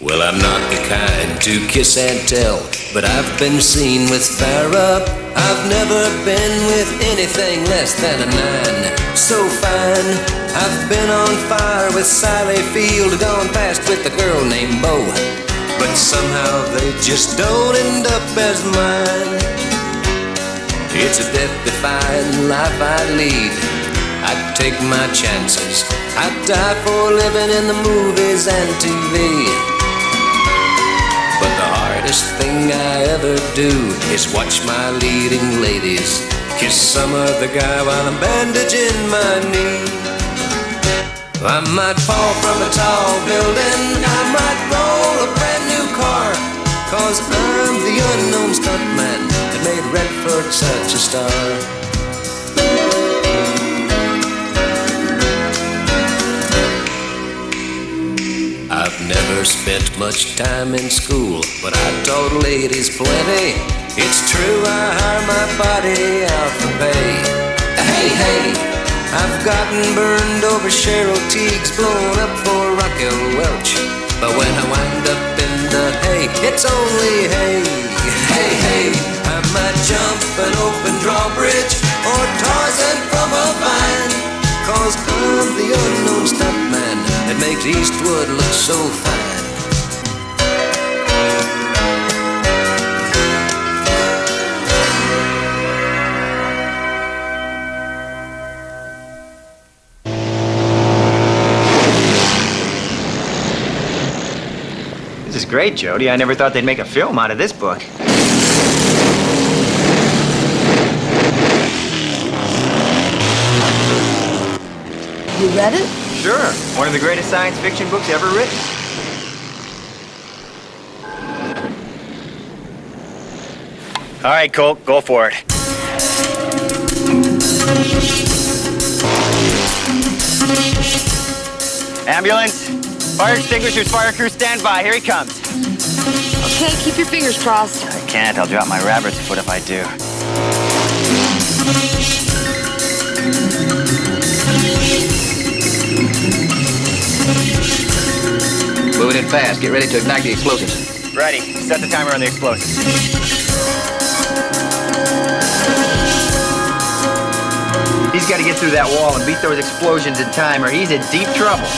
Well, I'm not the kind to kiss and tell, but I've been seen with Farrah. I've never been with anything less than a 9. So fine, I've been on fire with Sally Field, gone fast with a girl named Bo, but somehow they just don't end up as mine. It's a death-defying life I lead. I take my chances. I die for living in the movies and TV. But the hardest thing I ever do is watch my leading ladies kiss some other guy while I'm bandaging my knee. I might fall from a tall building, I might roll a brand new car, 'cause I'm the unknown stuntman that made Redford such a star. I've never spent much time in school, but I taught ladies plenty. It's true, I hire my body out for pay. Hey, hey, I've gotten burned over Cheryl Teagues, blown up for Rockwell Welch, but when I wind up in the hay, it's only hay. Hey, hey, I might jump an open drawbridge or Tarzan from a vine, 'cause I'm the unknown stuntman that makes Eastwood look so fine. This is great, Jody. I never thought they'd make a film out of this book. You read it? Sure. One of the greatest science fiction books ever written. All right, Colt, go for it. Ambulance, fire extinguishers, fire crew, stand by. Here he comes. Okay, keep your fingers crossed. I can't. I'll drop my rabbit's foot if I do. Moving in fast. Get ready to ignite the explosives. Ready. Set the timer on the explosives. He's got to get through that wall and beat those explosions in time, or he's in deep trouble. Here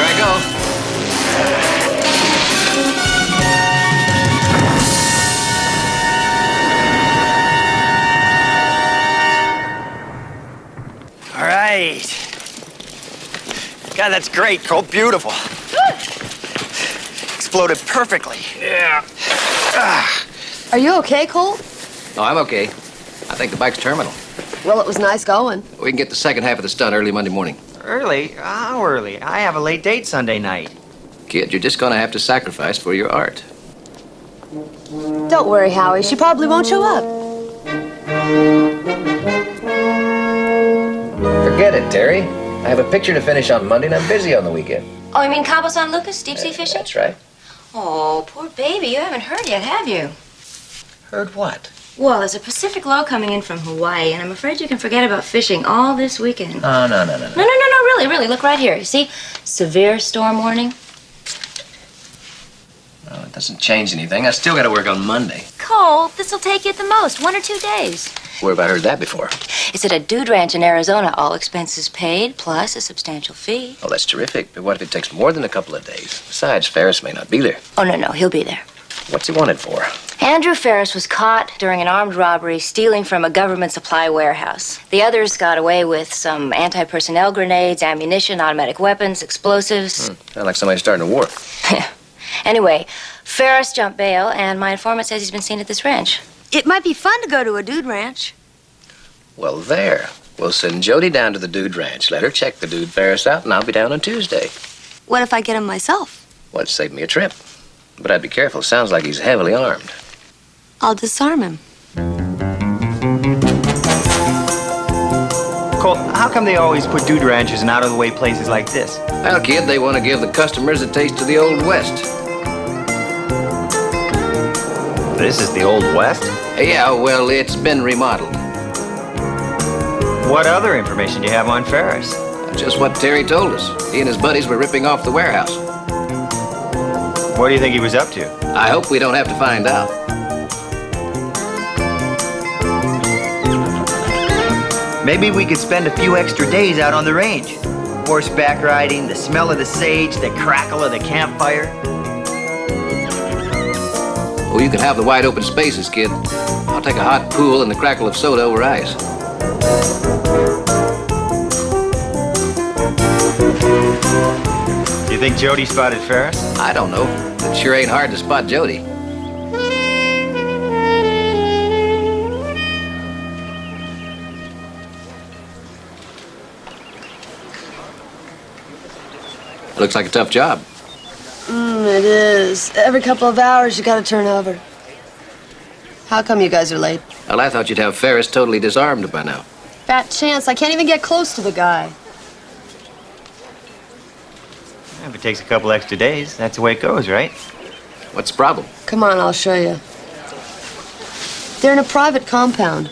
I go. God, that's great, Colt. Beautiful. Exploded perfectly. Yeah. Are you okay, Colt? No, I'm okay. I think the bike's terminal. Well, it was nice going. We can get the second half of the stunt early Monday morning. Early? How early? I have a late date Sunday night. Kid, you're just gonna have to sacrifice for your art. Don't worry, Howie. She probably won't show up. Forget it, Terry. I have a picture to finish on Monday and I'm busy on the weekend. Oh, you mean Cabo San Lucas, deep sea fishing? That's right. Oh, poor baby. You haven't heard yet, have you? Heard what? Well, there's a Pacific low coming in from Hawaii, and I'm afraid you can forget about fishing all this weekend. Oh, no. No, really, really. Look right here. You see? Severe storm warning. Well, it doesn't change anything. I still got to work on Monday. Cole, this'll take you at the most 1 or 2 days. Where have I heard that before? It's at a dude ranch in Arizona, all expenses paid, plus a substantial fee. Oh, that's terrific. But what if it takes more than a couple of days? Besides, Ferris may not be there. Oh, no, he'll be there. What's he wanted for? Andrew Ferris was caught during an armed robbery stealing from a government supply warehouse. The others got away with some anti-personnel grenades, ammunition, automatic weapons, explosives. Sounds like somebody starting a war. Yeah. Anyway, Ferris jumped bail, and my informant says he's been seen at this ranch. It might be fun to go to a dude ranch. Well, there. We'll send Jody down to the dude ranch. Let her check the dude Ferris out, and I'll be down on Tuesday. What if I get him myself? Well, it'd save me a trip. But I'd be careful. Sounds like he's heavily armed. I'll disarm him. Colt, how come they always put dude ranches in out-of-the-way places like this? Well, kid, they want to give the customers a taste of the Old West. This is the Old West? Yeah, well, it's been remodeled. What other information do you have on Ferris? Just what Terry told us. He and his buddies were ripping off the warehouse. What do you think he was up to? I hope we don't have to find out. Maybe we could spend a few extra days out on the range. Horseback riding, the smell of the sage, the crackle of the campfire. Well, you can have the wide open spaces, kid. I'll take a hot pool and the crackle of soda over ice. Do you think Jody spotted Ferris? I don't know. It sure ain't hard to spot Jody. Looks like a tough job. It is. Every couple of hours, you gotta turn over. How come you guys are late? Well, I thought you'd have Ferris totally disarmed by now. Fat chance. I can't even get close to the guy. If it takes a couple extra days, that's the way it goes, right? What's the problem? Come on, I'll show you. They're in a private compound.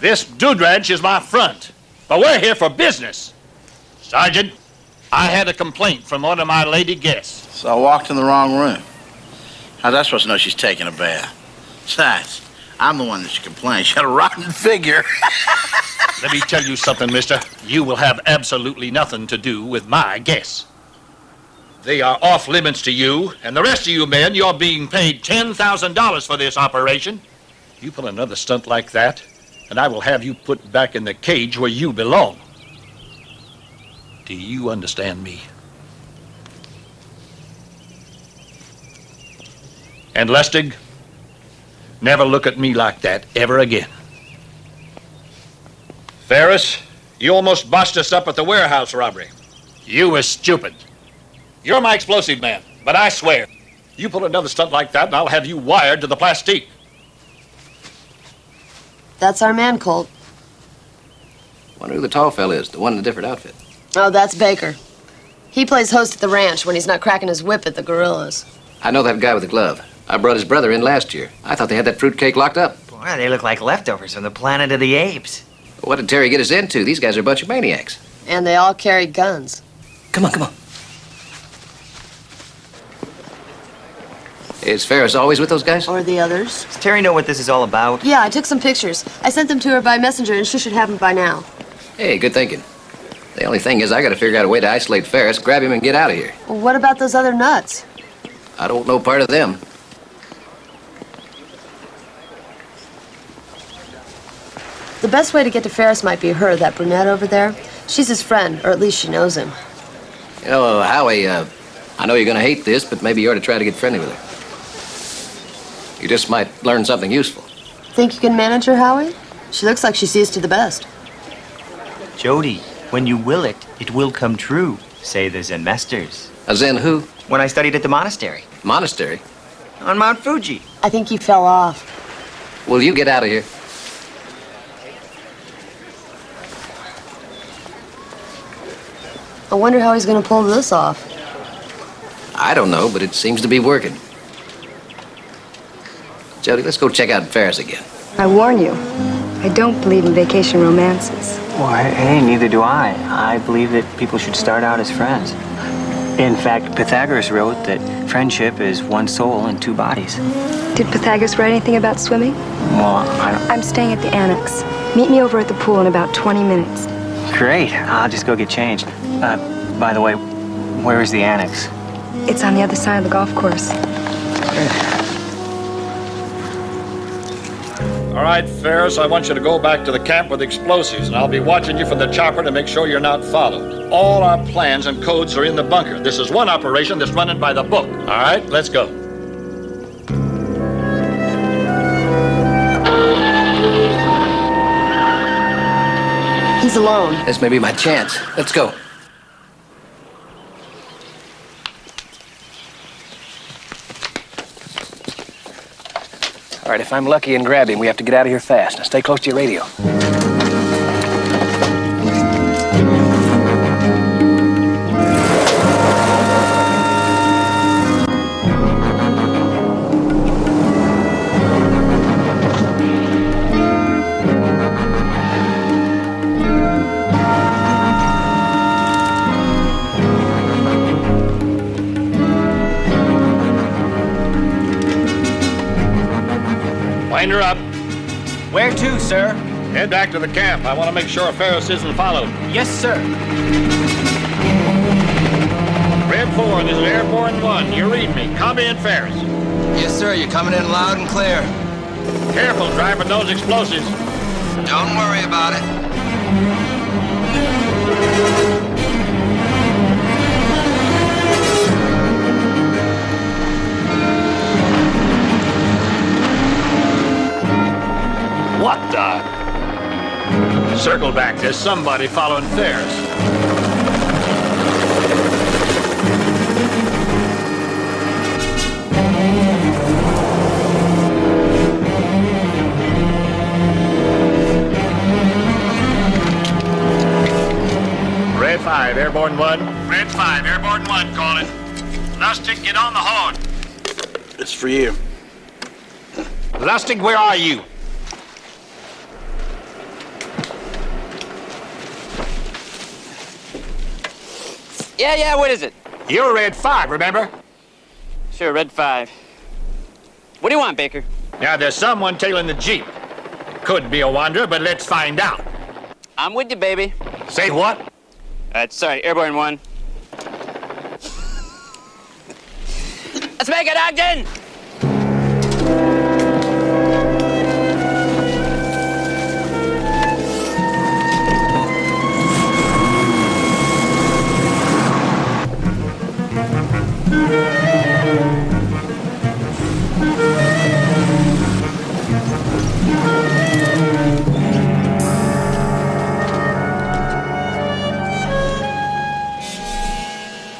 This dude ranch is my front, but we're here for business. Sergeant, I had a complaint from one of my lady guests. So I walked in the wrong room. How's I supposed to know she's taking a bath? Besides, I'm the one that should complain. She had a rotten figure. Let me tell you something, mister. You will have absolutely nothing to do with my guests. They are off limits to you, and the rest of you men, you're being paid $10,000 for this operation. You pull another stunt like that, and I will have you put back in the cage where you belong. Do you understand me? And Lustig, never look at me like that ever again. Ferris, you almost botched us up at the warehouse robbery. You were stupid. You're my explosive man, but I swear, you pull another stunt like that and I'll have you wired to the plastique. That's our man, Colt. Wonder who the tall fella is, the one in a different outfit. Oh, that's Baker. He plays host at the ranch when he's not cracking his whip at the gorillas. I know that guy with the glove. I brought his brother in last year. I thought they had that fruitcake locked up. Boy, they look like leftovers from the planet of the apes. What did Terry get us into? These guys are a bunch of maniacs. And they all carry guns. Come on, come on. Is Ferris always with those guys? Or the others? Does Terry know what this is all about? Yeah, I took some pictures. I sent them to her by messenger, and she should have them by now. Hey, good thinking. The only thing is I gotta figure out a way to isolate Ferris, grab him, and get out of here. Well, what about those other nuts? I don't know part of them. The best way to get to Ferris might be her, that brunette over there. She's his friend, or at least she knows him. You know, Howie, I know you're gonna hate this, but maybe you ought to try to get friendly with her. You just might learn something useful. Think you can manage her, Howie? She looks like she sees to the best. Jody, when you will it will come true, say the Zen masters. A Zen who? When I studied at the monastery. Monastery? On Mount Fuji. I think he fell off. Will you get out of here? I wonder how he's gonna pull this off. I don't know, but it seems to be working. Jody, let's go check out Ferris again. I warn you, I don't believe in vacation romances. Why, hey, neither do I. I believe that people should start out as friends. In fact, Pythagoras wrote that friendship is one soul in two bodies. Did Pythagoras write anything about swimming? Well, I'm staying at the annex. Meet me over at the pool in about 20 minutes. Great, I'll just go get changed. By the way, where is the annex? It's on the other side of the golf course. Good. All right, Ferris, I want you to go back to the camp with explosives, and I'll be watching you from the chopper to make sure you're not followed. All our plans and codes are in the bunker. This is one operation that's running by the book. All right, let's go. He's alone. This may be my chance. Let's go. All right, if I'm lucky and grab him, we have to get out of here fast. Now stay close to your radio. Bind her up. Where to, sir? Head back to the camp. I want to make sure Ferris isn't followed. Yes, sir. Red 4, this is Airborne 1. You read me. Come in, Ferris. Yes, sir. You're coming in loud and clear. Careful driving those explosives. Don't worry about it. What the? Circle back. There's somebody following Ferris. Red 5, Airborne 1. Red 5, Airborne 1 calling. Lustig, get on the horn. It's for you. Lustig, where are you? Yeah, what is it? You're Red 5, remember? Sure, Red 5. What do you want, Baker? Now, there's someone tailing the Jeep. It could be a wanderer, but let's find out. I'm with you, baby. Say what? Sorry, Airborne 1. Let's make it, Ogden!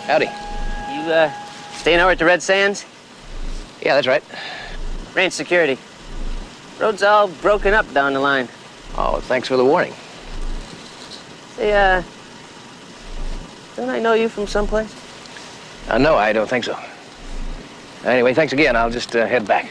Howdy. You, staying over at the Red Sands? Yeah, that's right. Ranch security. Road's all broken up down the line. Oh, thanks for the warning. Say, don't I know you from someplace? No, I don't think so. Anyway, thanks again. I'll just head back.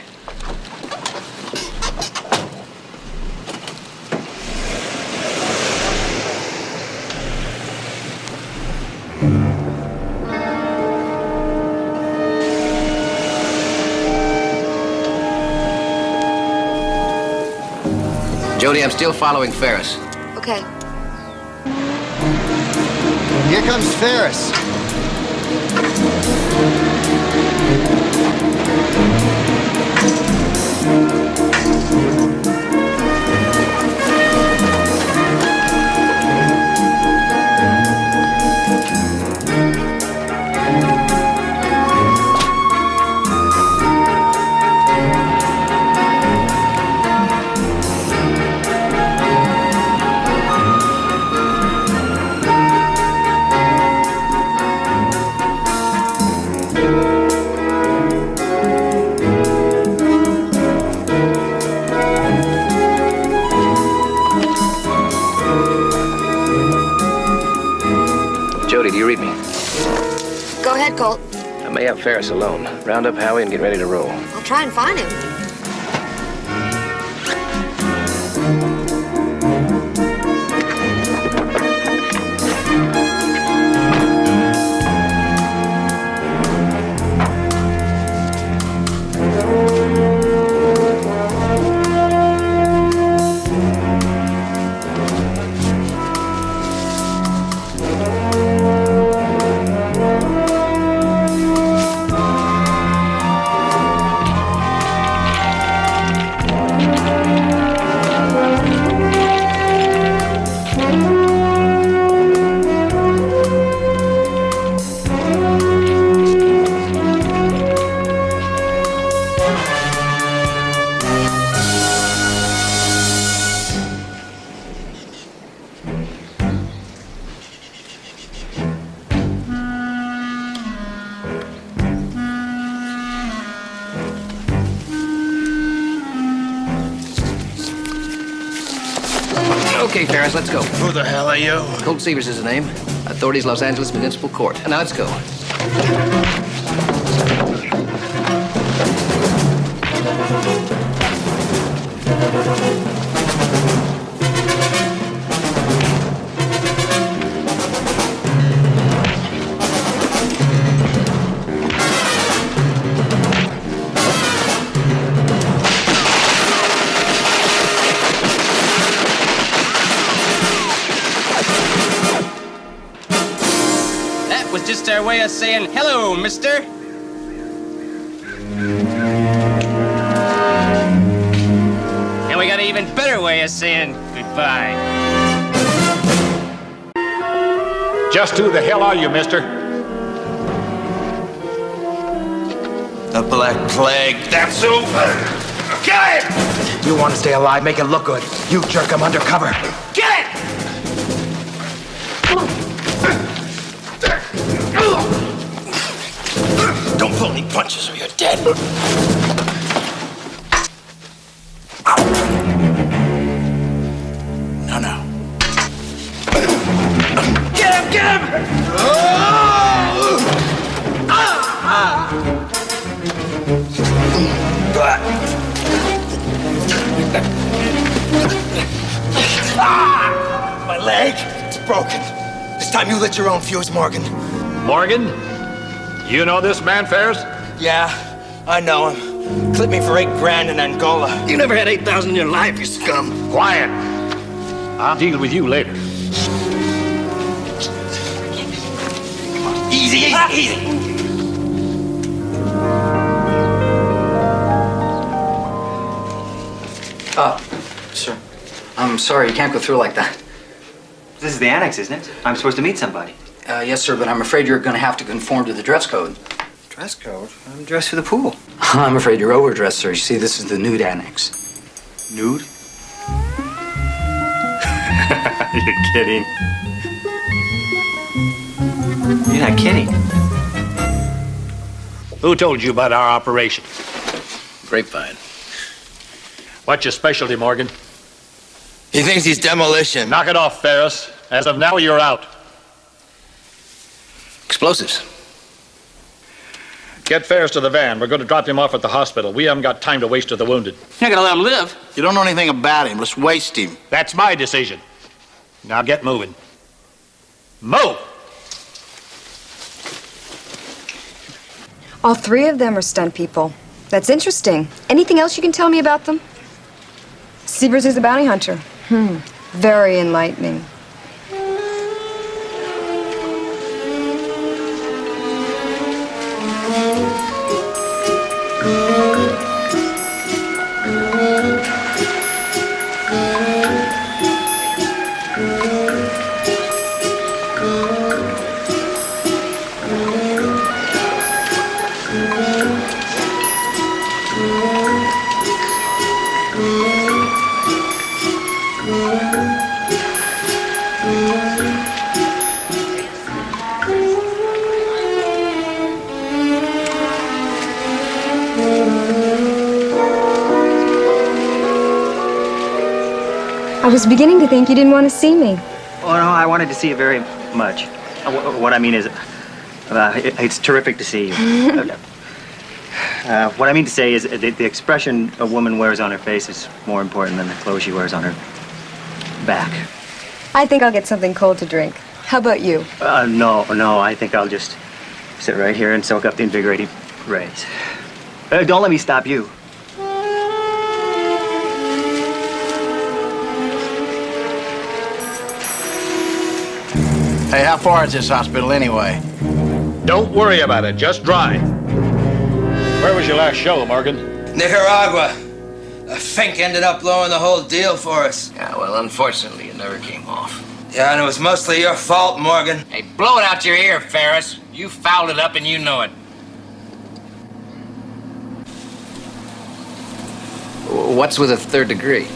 Jody, I'm still following Ferris. Okay. Here comes Ferris. Colt. I may have Ferris alone. Round up Howie and get ready to roll. I'll try and find him. Let's go. Who the hell are you? Colt Seavers is the name. Authorities, Los Angeles Municipal Court. Now let's go. just our way of saying hello, mister. And we got an even better way of saying goodbye. Just who the hell are you, mister? The Black Plague. That's who. Get it! You want to stay alive, make it look good. You jerk, I'm undercover. Get it! Don't pull any punches or you're dead. No, no. Get him, get him! Oh! Ah! My leg, it's broken. This time you lit your own fuse, Morgan. Morgan? You know this man, Ferris? Yeah, I know him. Clipped me for $8,000 in Angola. You never had $8,000 in your life, you scum. Quiet. I'll deal with you later. Come on. Easy, easy, easy. Sir, I'm sorry, you can't go through like that. This is the annex, isn't it? I'm supposed to meet somebody. Yes, sir, but I'm afraid you're going to have to conform to the dress code. Dress code? I'm dressed for the pool. I'm afraid you're overdressed, sir. You see, this is the nude annex. Nude? You're kidding. You're not kidding. Who told you about our operation? Grapevine. What's your specialty, Morgan? He thinks he's demolition. Knock it off, Ferris. As of now, you're out. Explosives. Get Ferris to the van. We're going to drop him off at the hospital. We haven't got time to waste to the wounded. You're not going to let him live. You don't know anything about him. Let's waste him. That's my decision. Now get moving. Move! All three of them are stunt people. That's interesting. Anything else you can tell me about them? Seavers is a bounty hunter. Very enlightening. I was beginning to think you didn't want to see me. Oh, no, I wanted to see you very much. What I mean is, it's terrific to see you. What I mean to say is the expression a woman wears on her face is more important than the clothes she wears on her back. I think I'll get something cold to drink. How about you? No, I think I'll just sit right here and soak up the invigorating rays. Don't let me stop you. Hey, how far is this hospital anyway? Don't worry about it. Just drive. Where was your last show, Morgan? Nicaragua. A fink ended up blowing the whole deal for us. Yeah, well, unfortunately, it never came off. Yeah, and it was mostly your fault, Morgan. Hey, blow it out your ear, Ferris. You fouled it up and you know it. What's with a third degree?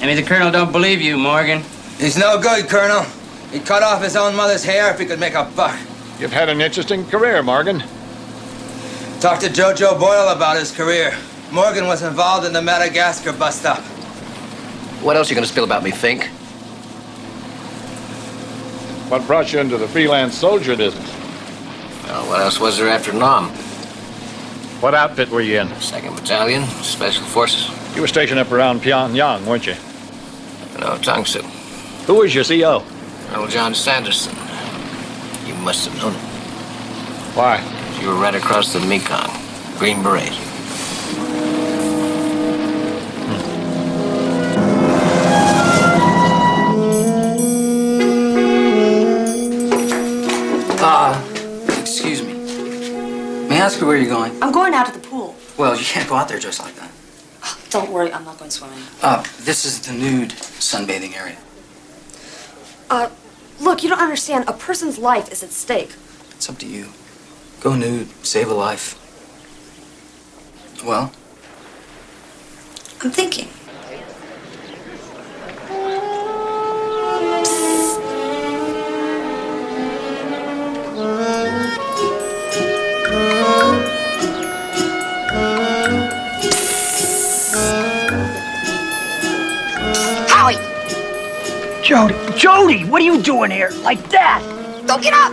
I mean, the Colonel don't believe you, Morgan. He's no good, Colonel. He'd cut off his own mother's hair if he could make a buck. You've had an interesting career, Morgan. Talked to Jojo Boyle about his career. Morgan was involved in the Madagascar bust-up. What else are you going to spill about me, Fink? What brought you into the freelance soldier business? Well, what else was there after Nam? What outfit were you in? 2nd Battalion, Special Forces. You were stationed up around Pyongyang, weren't you? No, Tung Tzu. Who was your CO? Colonel John Sanderson. You must have known him. Why? You were right across the Mekong. Green Beret. Seriously, where are you going? I'm going out to the pool. Well, you can't go out there just like that. Don't worry, I'm not going swimming. This is the nude sunbathing area. Look, you don't understand. A person's life is at stake. It's up to you. Go nude. Save a life. Well? I'm thinking. Jody, Jody, what are you doing here? Like that? Don't get up!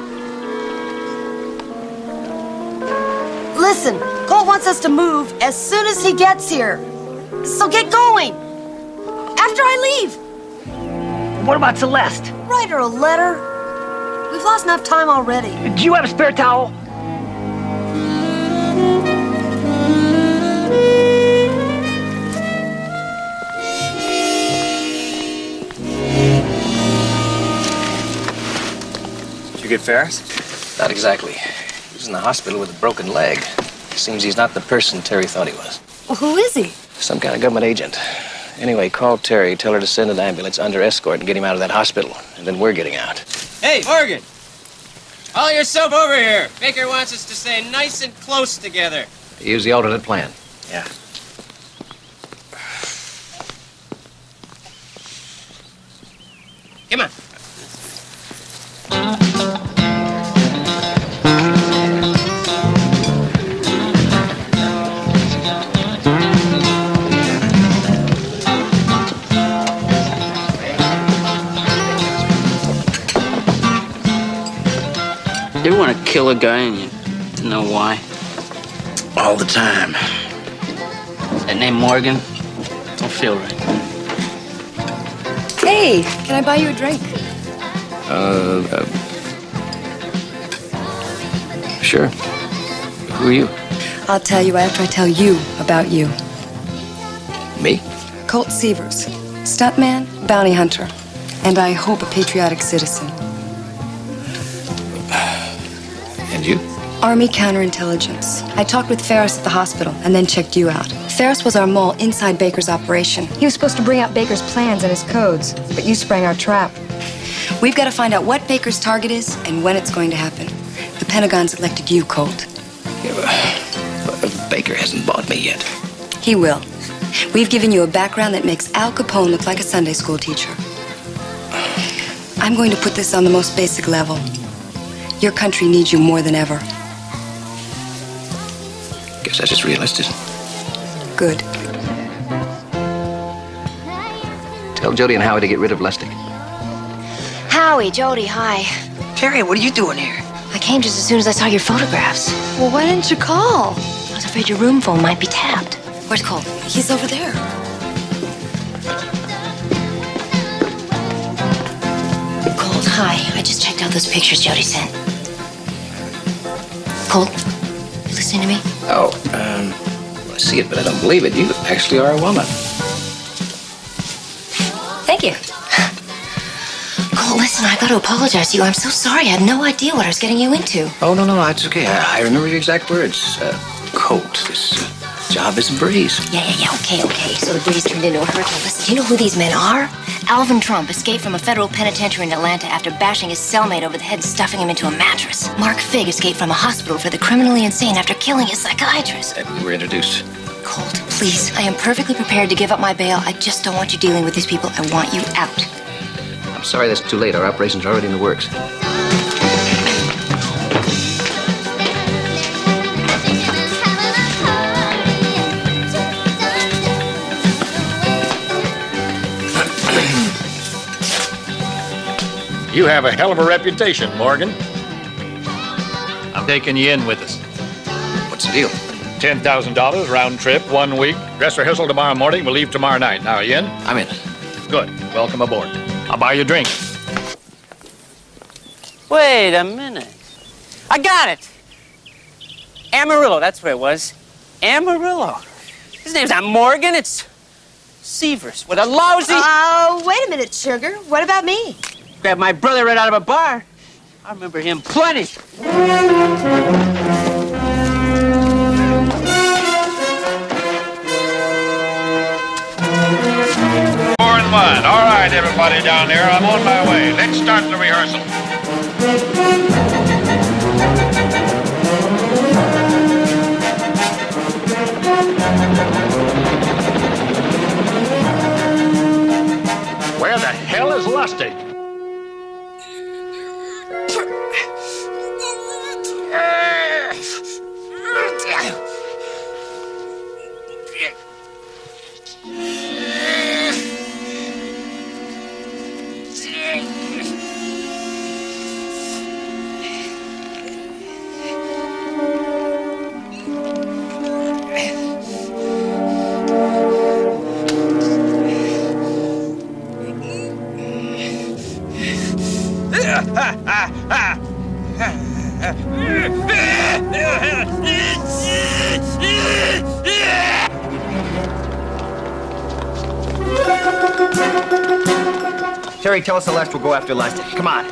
Listen, Cole wants us to move as soon as he gets here. So get going! After I leave! What about Celeste? Write her a letter. We've lost enough time already. Do you have a spare towel? Get Ferris? Not exactly. He was in the hospital with a broken leg. Seems he's not the person Terry thought he was. Well, who is he? Some kind of government agent. Anyway, call Terry, tell her to send an ambulance under escort and get him out of that hospital. And then we're getting out. Hey, Morgan! Haul yourself over here! Baker wants us to stay nice and close together. Use the alternate plan. Yeah. Come on. You want to kill a guy and you don't know why? All the time. That name Morgan? Don't feel right. Hey, can I buy you a drink? Sure. Who are you? I'll tell you after I tell you about you. Me? Colt Seavers, stuntman, bounty hunter, and I hope a patriotic citizen. And you? Army counterintelligence. I talked with Ferris at the hospital and then checked you out. Ferris was our mole inside Baker's operation. He was supposed to bring out Baker's plans and his codes, but you sprang our trap. We've got to find out what Baker's target is and when it's going to happen. The Pentagon's elected you, Colt. Yeah, but Baker hasn't bought me yet. He will. We've given you a background that makes Al Capone look like a Sunday school teacher. I'm going to put this on the most basic level. Your country needs you more than ever. Guess that's just realistic. Good. Tell Jody and Howie to get rid of Lustig. Howie, Jody, hi. Terry, what are you doing here? I came just as soon as I saw your photographs. Well, why didn't you call? I was afraid your room phone might be tapped. Where's Cole? He's over there. Cole, hi. I just checked out those pictures Jody sent. Cole, you listening to me? Oh, I see it, but I don't believe it. You actually are a woman. Thank you. Listen, I got to apologize to you. I'm so sorry. I had no idea what I was getting you into. Oh, no, no, it's okay. I remember your exact words. Colt, this job is a breeze. Yeah, okay. So the breeze turned into a hurricane. Listen, do you know who these men are? Alvin Trump escaped from a federal penitentiary in Atlanta after bashing his cellmate over the head and stuffing him into a mattress. Mark Figg escaped from a hospital for the criminally insane after killing his psychiatrist. We were introduced. Colt, please, I am perfectly prepared to give up my bail. I just don't want you dealing with these people. I want you out. I'm sorry that's too late. Our operations are already in the works. You have a hell of a reputation, Morgan. I'm taking you in with us. What's the deal? $10,000, round trip, 1 week. Dress rehearsal tomorrow morning. We'll leave tomorrow night. Now, are you in? I'm in. Good. Welcome aboard. I'll buy you a drink. Wait a minute. I got it. Amarillo, that's where it was. Amarillo. His name's not Morgan, it's Seavers with a lousy... Oh, wait a minute, sugar. What about me? Grabbed my brother right out of a bar. I remember him plenty. fun. All right, everybody down there, I'm on my way. Let's start the rehearsal. Where the hell is Lustig? Terry, tell Celeste we'll go after Lustig. Come on.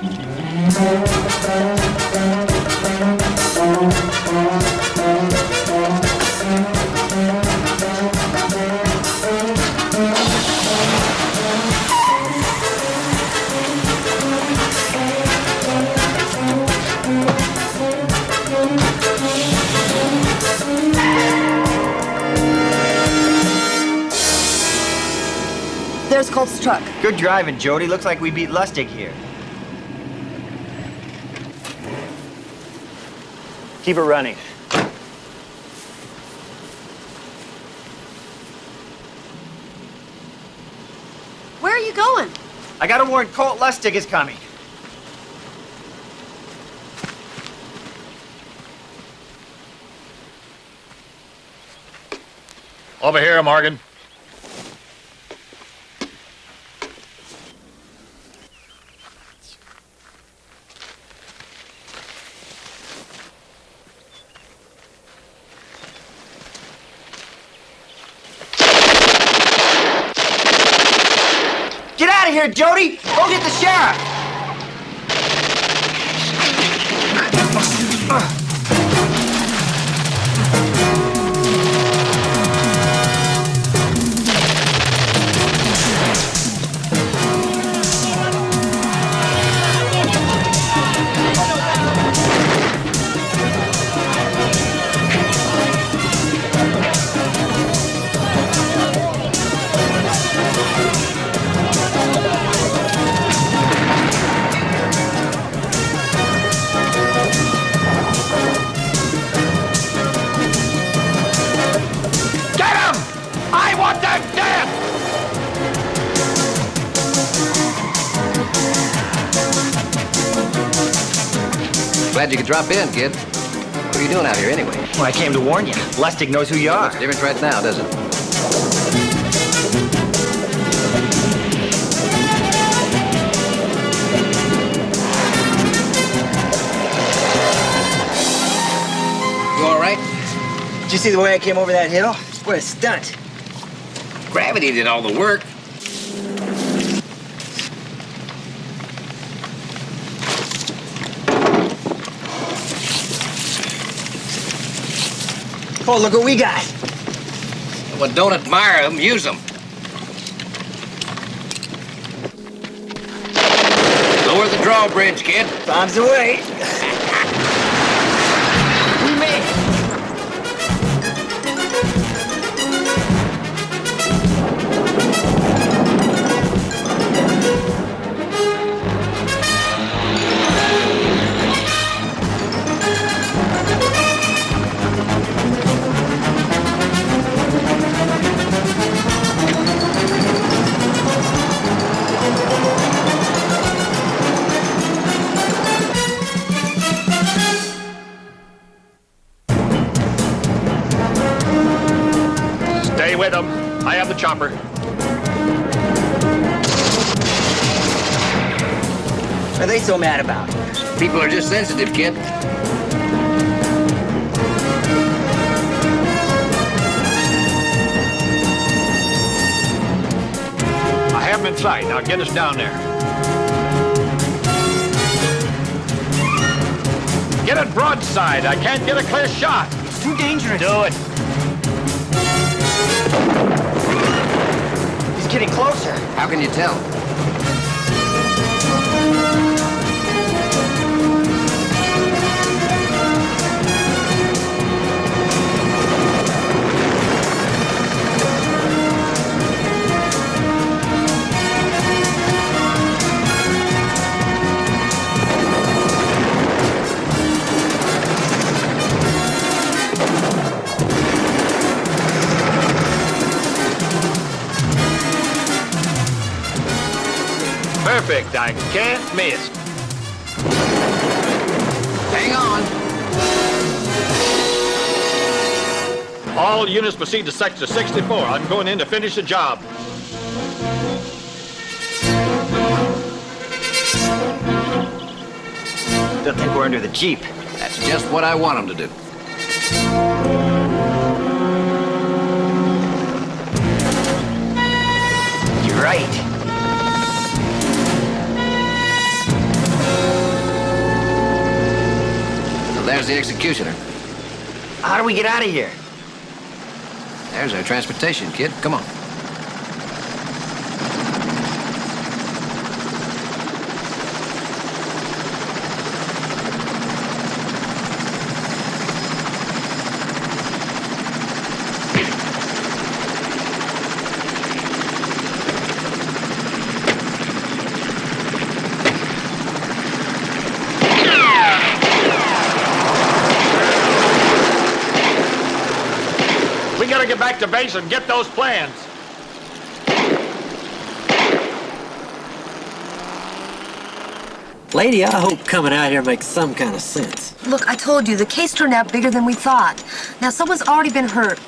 There's Colt's truck. Good driving, Jody. Looks like we beat Lustig here. Keep it running. Where are you going? I gotta warn Colt Lustig is coming. Over here, Morgan. Here, Jody, go get the sheriff. Glad you could drop in, kid. What are you doing out here anyway? Well, I came to warn you. Lustig knows who you are. It's different right now, does it? You all right? Did you see the way I came over that hill? What a stunt. Gravity did all the work. Oh, look what we got. Well, don't admire them, use them. Lower the drawbridge, kid. Bombs away. We made it. I have the chopper. What are they so mad about? People are just sensitive, kid. I have them in sight. Now get us down there. Get it broadside. I can't get a clear shot. It's too dangerous. Do it. It's getting closer. How can you tell? Perfect, I can't miss. Hang on. All units proceed to Sector 64. I'm going in to finish the job. They'll think we're under the Jeep. That's just what I want them to do. You're right. There's the executioner. How do we get out of here? There's our transportation, kid. Come on. To base and get those plans. Lady, I hope coming out here makes some kind of sense. Look, I told you, the case turned out bigger than we thought. Now, someone's already been hurt.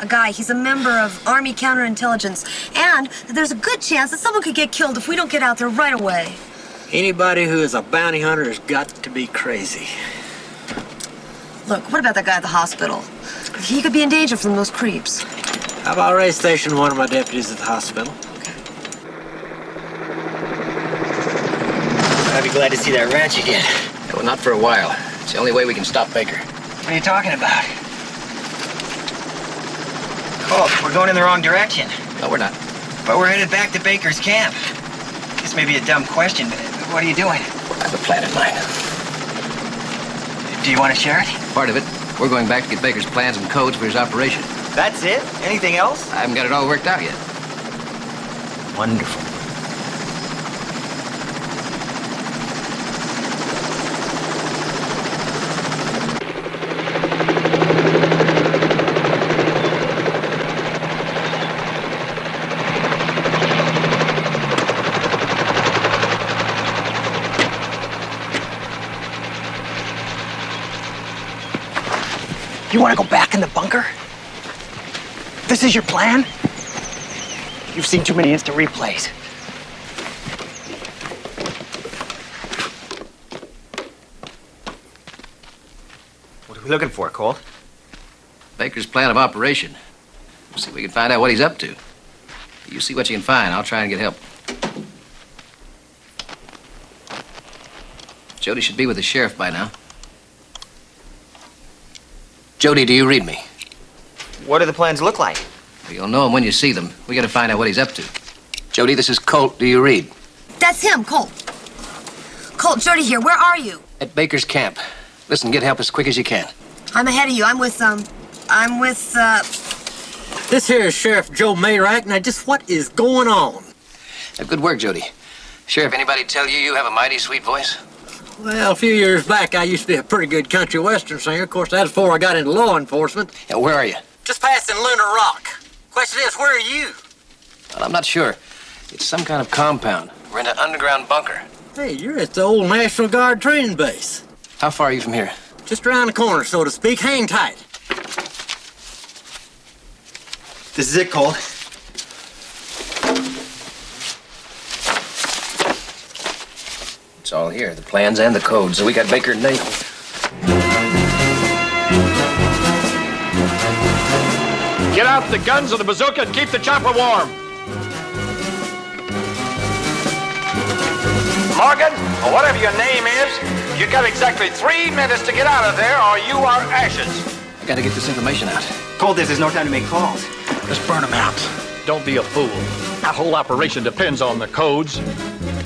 A guy, he's a member of Army Counterintelligence, and there's a good chance that someone could get killed if we don't get out there right away. Anybody who is a bounty hunter has got to be crazy. Look, what about that guy at the hospital? He could be in danger from those creeps. I've already stationed one of my deputies at the hospital. Okay. I'd be glad to see that ranch again. Well, not for a while. It's the only way we can stop Baker. What are you talking about? Colt, we're going in the wrong direction. No, we're not. But we're headed back to Baker's camp. This may be a dumb question, but what are you doing? I have a plan in mind. Do you want to share it? Part of it. We're going back to get Baker's plans and codes for his operation. That's it? Anything else? I haven't got it all worked out yet. Wonderful. You want to go back in the bunker? This is your plan? You've seen too many instant replays. What are we looking for, Cole? Baker's plan of operation. We'll see if we can find out what he's up to. You see what you can find. I'll try and get help. Jody should be with the sheriff by now. Jody, do you read me? What do the plans look like? You'll know them when you see them. We got to find out what he's up to. Jody, this is Colt. Do you read? That's him, Colt. Colt, Jody here. Where are you? At Baker's camp. Listen, get help as quick as you can. I'm ahead of you. I'm with This here is Sheriff Joe Mayrack. Now, just what is going on? Good work, Jody. Sheriff, anybody tell you have a mighty sweet voice? Well, a few years back, I used to be a pretty good country western singer. Of course, that's before I got into law enforcement. Yeah, where are you? Just passing Lunar Rock. Question is, where are you? Well, I'm not sure. It's some kind of compound. We're in an underground bunker. Hey, you're at the old National Guard training base. How far are you from here? Just around the corner, so to speak. Hang tight. This is it, Cole. It's all here, the plans and the codes. So we got Baker and Nate. Get out the guns and the bazooka and keep the chopper warm. Morgan, or whatever your name is, you've got exactly 3 minutes to get out of there or you are ashes. I gotta get this information out. Cole, there's no time to make calls. Just burn them out. Don't be a fool. Our whole operation depends on the codes.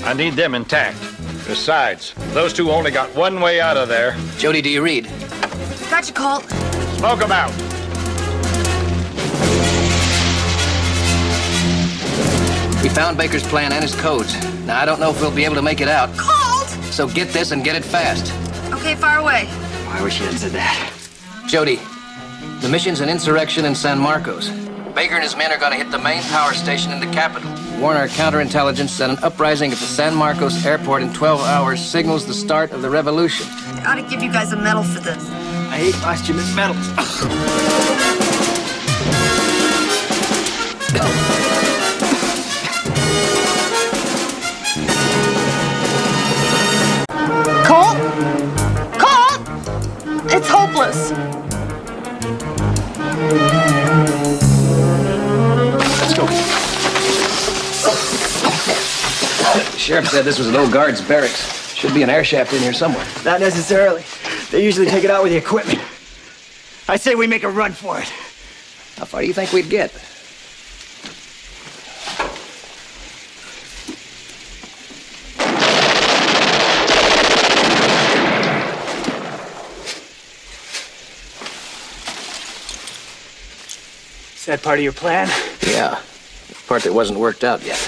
I need them intact. Besides, those two only got one way out of there. Jody, do you read? Got you, Colt. Smoke them out. We found Baker's plan and his codes. Now, I don't know if we'll be able to make it out. Colt! So get this and get it fast. Okay, fire away. Oh, I wish you had said that. Jody, the mission's an insurrection in San Marcos. Baker and his men are going to hit the main power station in the capital. Warn our counterintelligence that an uprising at the San Marcos airport in 12 hours signals the start of the revolution. I ought to give you guys a medal for this. I hate posthumous medals. Colt? Colt? It's hopeless. Let's go. The sheriff said this was an old guard's barracks. Should be an air shaft in here somewhere. Not necessarily. They usually take it out with the equipment. I say we make a run for it. How far do you think we'd get? Is that part of your plan? Yeah. The part that wasn't worked out yet.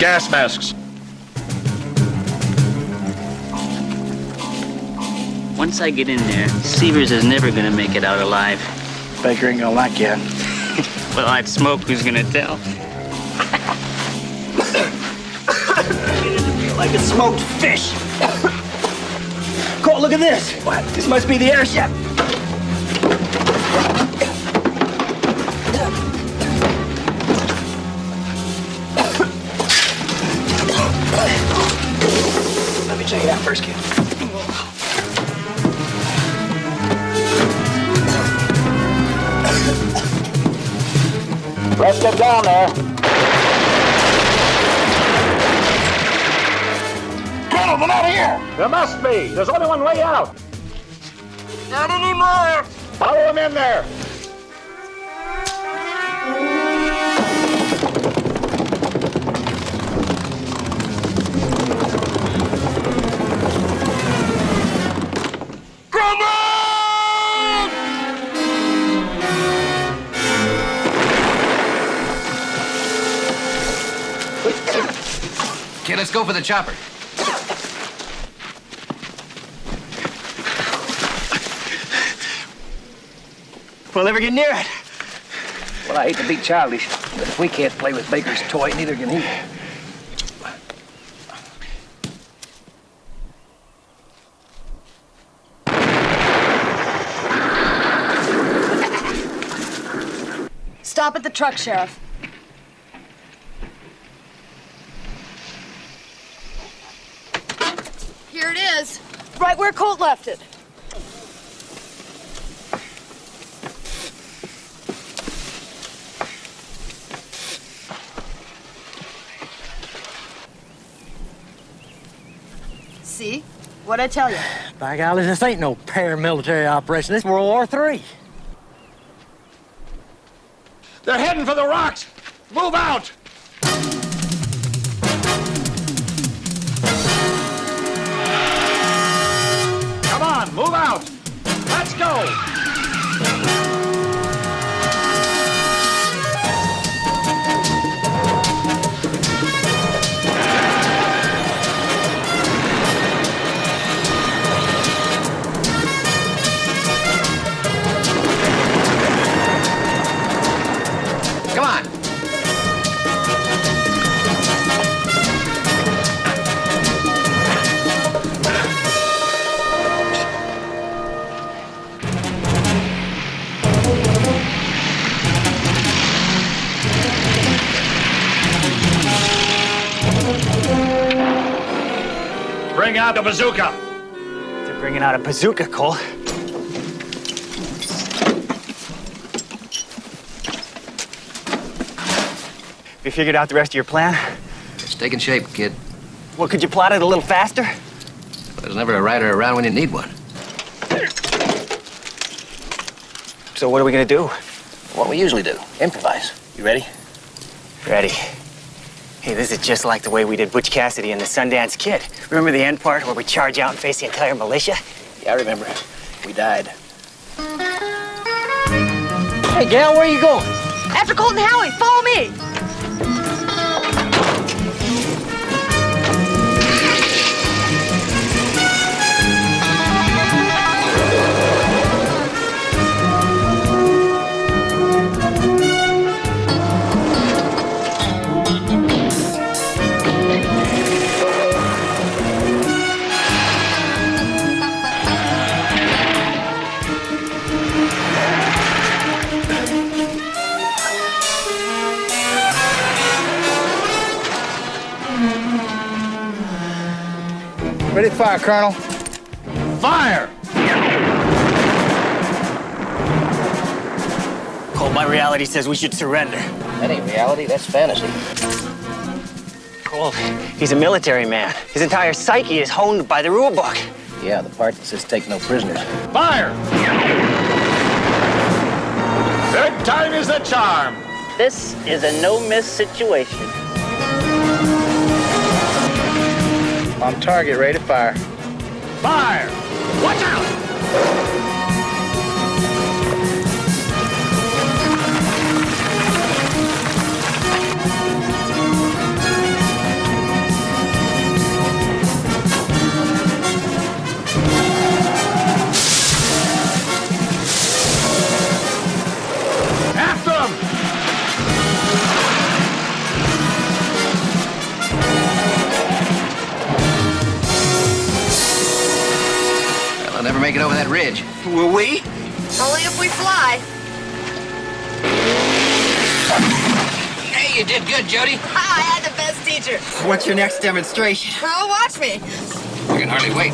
Gas masks. Once I get in there, Seavers is never gonna make it out alive. Baker ain't gonna like you. Well, I'd smoke. Who's gonna tell? It doesn't feel like a smoked fish. Colt, look at this. What? This must be the air shaft. Check it out first, kid. Rest it down there. Come on, get out of here! There must be. There's only one way out. Not anymore. Follow him in there. Let's go for the chopper. We'll never get near it. Well, I hate to be childish, but if we can't play with Baker's toy, neither can he. Stop at the truck, Sheriff. Right where Colt left it. See? What'd I tell you? By golly, this ain't no paramilitary operation. This is World War III. They're heading for the rocks. Move out! Move out! Let's go! Come on! Bring out a bazooka. They're bringing out a bazooka, Cole. Have you figured out the rest of your plan? It's taking shape, kid. Well, could you plot it a little faster? There's never a rider around when you need one. So what are we gonna do? What we usually do, improvise. You ready? Ready. Hey, this is just like the way we did Butch Cassidy and the Sundance Kid. Remember the end part where we charge out and face the entire militia? Yeah, I remember. We died. Hey, gal, where are you going? After Colt and Howie, follow me! Ready to fire, Colonel. Fire! Cole, my reality says we should surrender. That ain't reality, that's fantasy. Cole, he's a military man. His entire psyche is honed by the rule book. Yeah, the part that says take no prisoners. Fire! Third time is the charm. This is a no-miss situation. On target, ready to fire. Fire! Watch out! After them! Never make it over that ridge. Will we? Only if we fly. Hey, you did good, Jody. Oh, I had the best teacher. What's your next demonstration? Oh, watch me. I can hardly wait.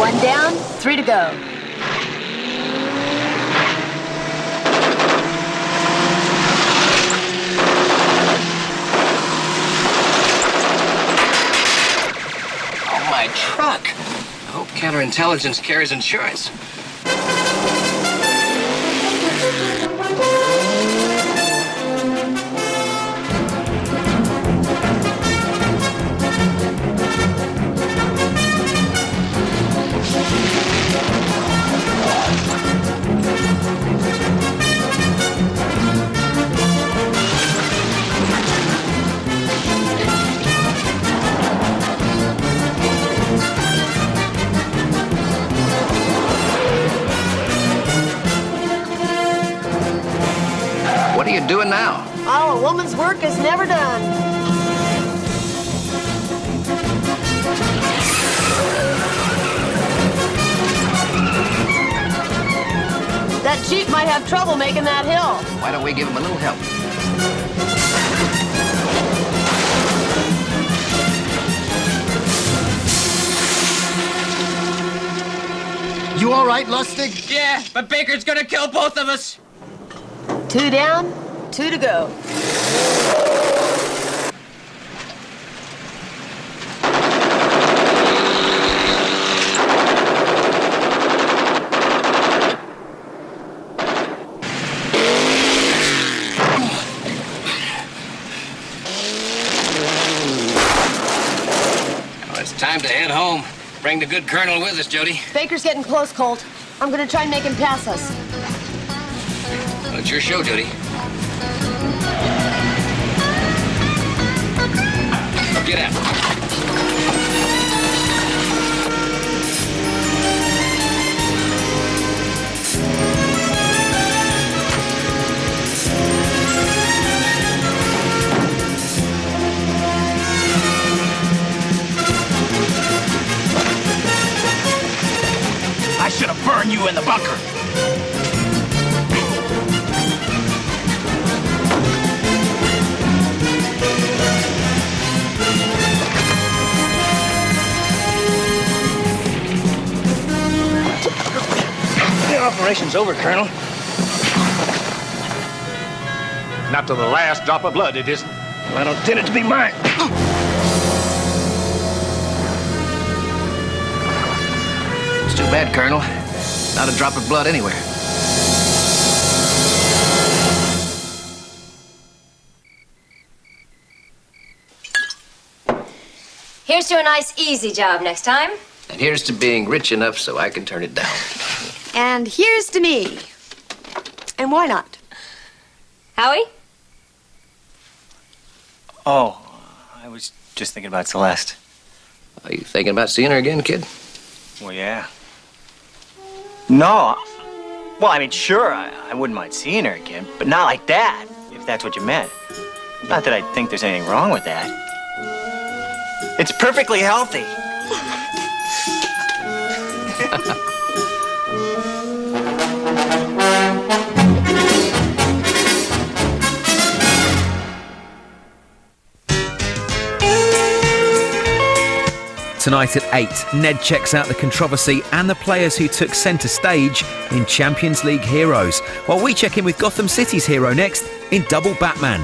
One down, three to go. Oh, my truck. I hope counterintelligence carries insurance. Doing now? Oh, a woman's work is never done. That jeep might have trouble making that hill. Why don't we give him a little help? You all right, Lustig? Yeah, but Baker's gonna kill both of us. Two down. Two to go. Well, it's time to head home. Bring the good colonel with us, Jody. Baker's getting close, Colt. I'm gonna try and make him pass us. Well, it's your show, Jody. Get out. I should have burned you in the bunker. Operation's over, Colonel. Not to the last drop of blood, it isn't. Well, I don't intend it to be mine. It's too bad, Colonel. Not a drop of blood anywhere. Here's to a nice, easy job next time. And here's to being rich enough so I can turn it down. And here's to me. And why not? Howie? Oh, I was just thinking about Celeste. Are you thinking about seeing her again, kid? Well, yeah. No. Well, I mean, sure, I wouldn't mind seeing her again, but not like that, if that's what you meant. Not that I think there's anything wrong with that. It's perfectly healthy. Tonight at 8, Ned checks out the controversy and the players who took centre stage in Champions League Heroes, while we check in with Gotham City's hero next in Double Batman.